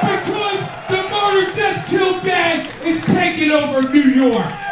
Because the murder-death-kill gang is taking over New York.